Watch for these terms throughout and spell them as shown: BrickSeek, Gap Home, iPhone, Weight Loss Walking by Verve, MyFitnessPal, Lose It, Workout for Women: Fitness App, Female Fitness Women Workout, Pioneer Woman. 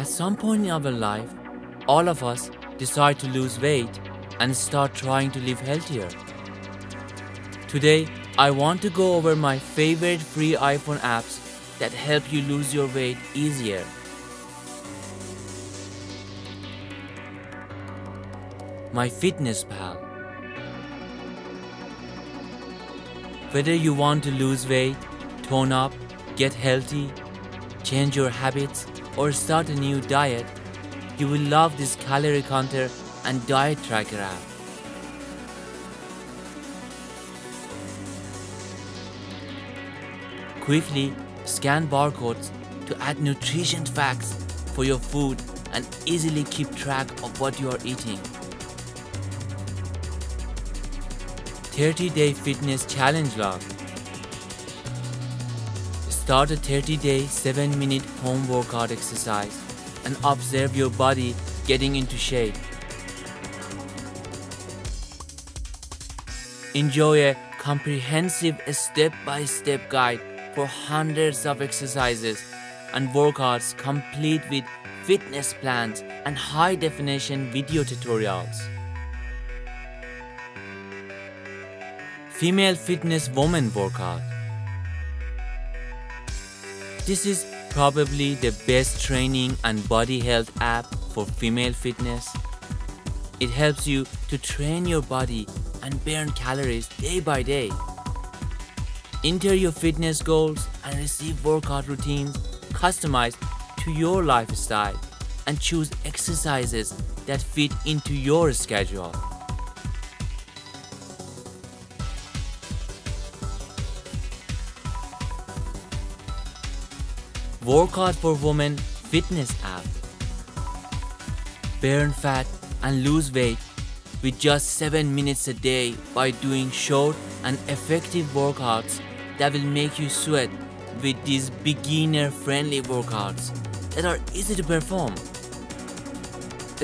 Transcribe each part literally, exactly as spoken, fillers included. At some point in our life, all of us decide to lose weight and start trying to live healthier. Today, I want to go over my favorite free iPhone apps that help you lose your weight easier. MyFitnessPal. Whether you want to lose weight, tone up, get healthy, change your habits, or start a new diet, you will love this calorie counter and diet tracker app. Quickly scan barcodes to add nutrition facts for your food and easily keep track of what you are eating. thirty day Fitness Challenge Log. Start a thirty day seven minute home workout exercise and observe your body getting into shape. Enjoy a comprehensive step-by-step guide for hundreds of exercises and workouts complete with fitness plans and high-definition video tutorials. Female Fitness Women Workout. This is probably the best training and body health app for female fitness. It helps you to train your body and burn calories day by day. Enter your fitness goals and receive workout routines customized to your lifestyle and choose exercises that fit into your schedule. Workout for Women Fitness App. Burn fat and lose weight with just seven minutes a day by doing short and effective workouts that will make you sweat with these beginner-friendly workouts that are easy to perform.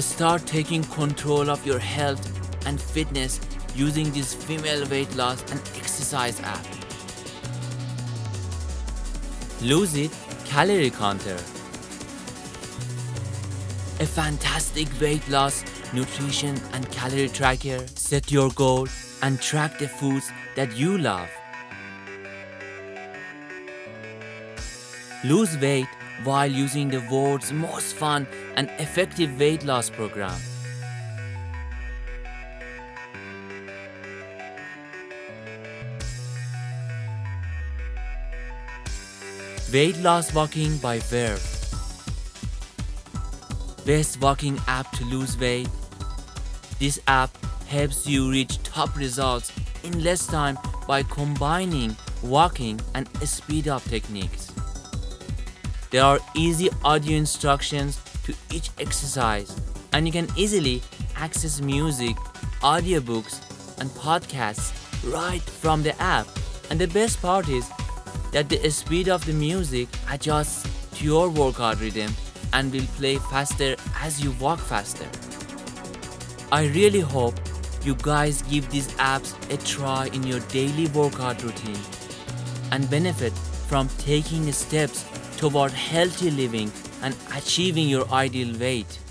Start taking control of your health and fitness using this female weight loss and exercise app. Lose It Calorie Counter. A fantastic weight loss, nutrition and calorie tracker. Set your goal and track the foods that you love. Lose weight while using the world's most fun and effective weight loss program. Weight Loss Walking by Verve. Best walking app to lose weight. This app helps you reach top results in less time by combining walking and speed up techniques. There are easy audio instructions to each exercise, and you can easily access music, audiobooks, and podcasts right from the app. And the best part is that the speed of the music adjusts to your workout rhythm and will play faster as you walk faster. I really hope you guys give these apps a try in your daily workout routine and benefit from taking steps toward healthy living and achieving your ideal weight.